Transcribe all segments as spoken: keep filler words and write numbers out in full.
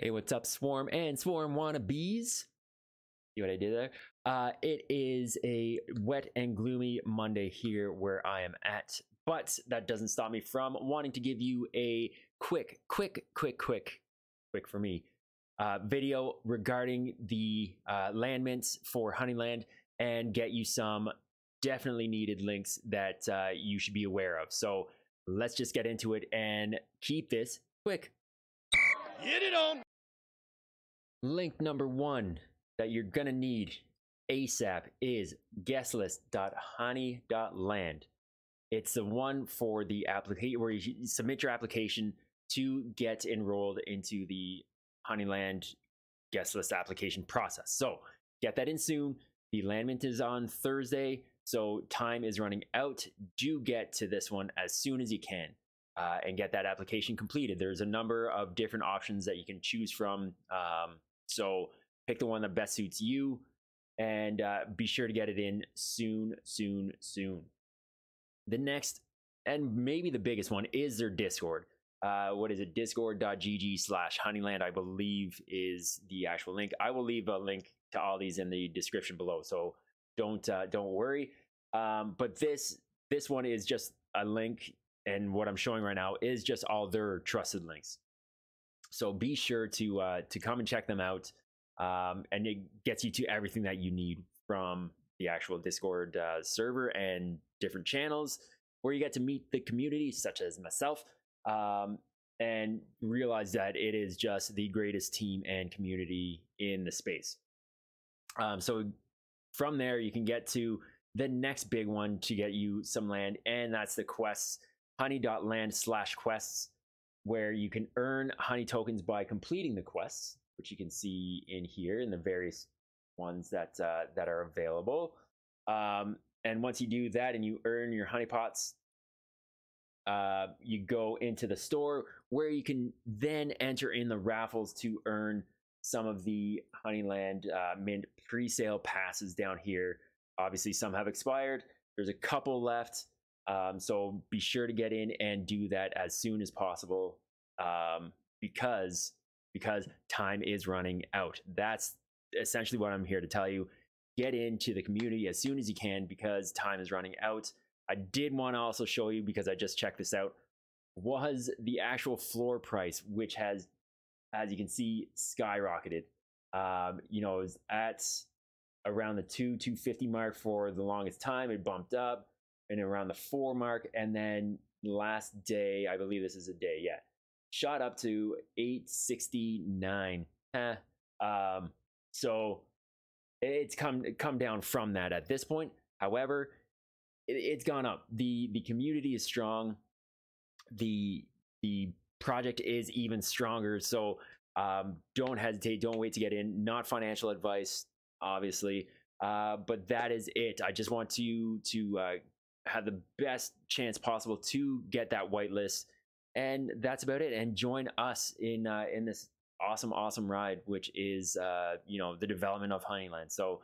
Hey, what's up, Swarm and Swarm wannabes? See what I did there? Uh, it is a wet and gloomy Monday here where I am at, but that doesn't stop me from wanting to give you a quick, quick, quick, quick, quick for me uh, video regarding the uh, land mints for Honeyland and get you some definitely needed links that uh, you should be aware of. So let's just get into it and keep this quick. Get it on! Link number one that you're gonna need ASAP is guest list dot honey dot land. It's the one for the application where you submit your application to get enrolled into the Honeyland guest list application process. So get that in soon. The land mint is on Thursday, so time is running out. Do get to this one as soon as you can. Uh, and get that application completed. There's a number of different options that you can choose from. Um, so pick the one that best suits you and uh, be sure to get it in soon, soon, soon. The next and maybe the biggest one is their Discord. Uh, what is it? discord dot g g slash honeyland, I believe, is the actual link. I will leave a link to all these in the description below, so don't uh, don't worry. Um, but this this one is just a link. And what I'm showing right now is just all their trusted links. So be sure to uh, to come and check them out. Um, and it gets you to everything that you need from the actual Discord uh, server and different channels where you get to meet the community, such as myself, um, and realize that it is just the greatest team and community in the space. Um, so from there, you can get to the next big one to get you some land, and that's the quests. honey dot land slash quests, where you can earn honey tokens by completing the quests, which you can see in here in the various ones that uh, that are available. Um, and once you do that and you earn your honey pots, uh, you go into the store where you can then enter in the raffles to earn some of the Honeyland uh, mint pre-sale passes down here. Obviously, some have expired. There's a couple left. Um, so be sure to get in and do that as soon as possible um, because, because time is running out. That's essentially what I'm here to tell you. Get into the community as soon as you can because time is running out. I did want to also show you, because I just checked this out, was the actual floor price, which has, as you can see, skyrocketed. Um, you know, it was at around the two, two fifty mark for the longest time. It bumped up. And around the four mark, and then last day, I believe this is a day, yeah, shot up to eight sixty-nine. Huh. Um, so it's come come down from that at this point. However, it, it's gone up. the The community is strong. the The project is even stronger. So um, don't hesitate. Don't wait to get in. Not financial advice, obviously, uh, but that is it. I just want you to. to uh, have the best chance possible to get that whitelist, and that's about it. And join us in uh, in this awesome, awesome ride, which is uh, you know, the development of Honeyland. So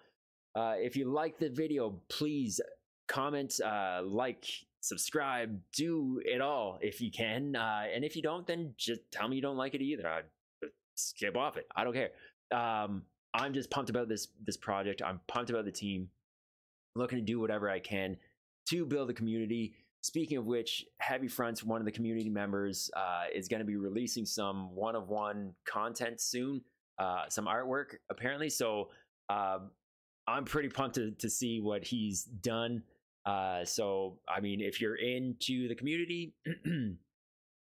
uh, if you like the video, please comment, uh, like, subscribe, do it all if you can. Uh, and if you don't, then just tell me you don't like it either. I'd skip off it. I don't care. Um, I'm just pumped about this this project. I'm pumped about the team. Looking to do whatever I can to build a community. Speaking of which, Heavy Fronts, one of the community members, uh, is going to be releasing some one-of-one content soon, uh, some artwork apparently. So uh, I'm pretty pumped to, to see what he's done. Uh, so, I mean, if you're into the community,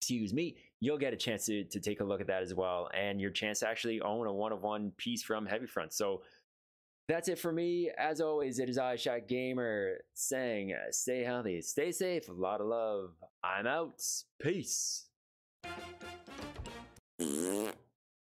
excuse me, you'll get a chance to, to take a look at that as well. And your chance to actually own a one-of-one piece from Heavy Fronts. So that's it for me. As always, it is I, ShatGamer, saying stay healthy, stay safe, a lot of love. I'm out. Peace.